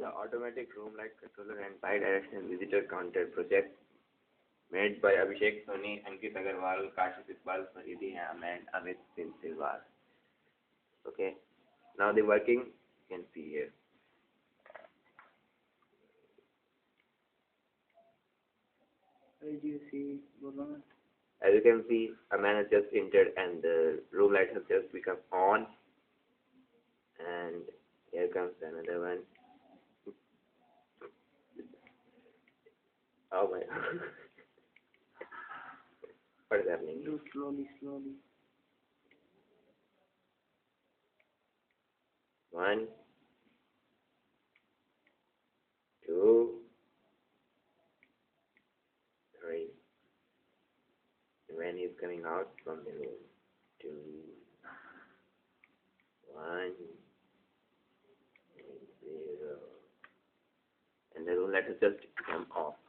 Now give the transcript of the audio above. The automatic room-like controller and bi-directional visitor counter project made by Abhishek Soni, Ankit Agarwal, Kashif Eqbal Faridi, and Amit Singh Sinsilwar. Okay, now the working you can see here. As you can see, a man has just entered and the room light has just become on. And here comes another one. Oh my god. What is happening? Do slowly. One. 2. 3. When he's coming out from the room. 2. 1. 0. And the room light has just come off.